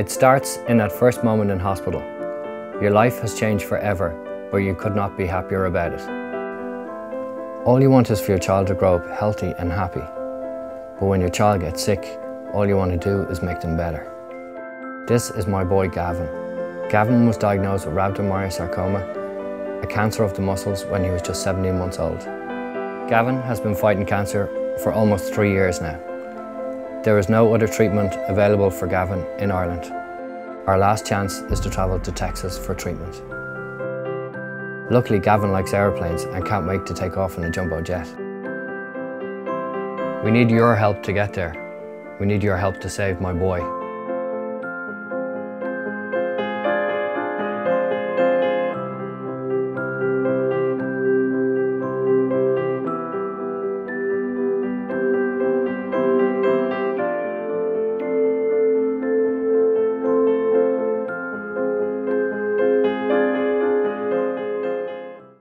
It starts in that first moment in hospital. Your life has changed forever, but you could not be happier about it. All you want is for your child to grow up healthy and happy. But when your child gets sick, all you want to do is make them better. This is my boy Gavin. Gavin was diagnosed with rhabdomyosarcoma, a cancer of the muscles, when he was just 17 months old. Gavin has been fighting cancer for almost 3 years now. There is no other treatment available for Gavin in Ireland. Our last chance is to travel to Texas for treatment. Luckily, Gavin likes airplanes and can't wait to take off in a jumbo jet. We need your help to get there. We need your help to save my boy.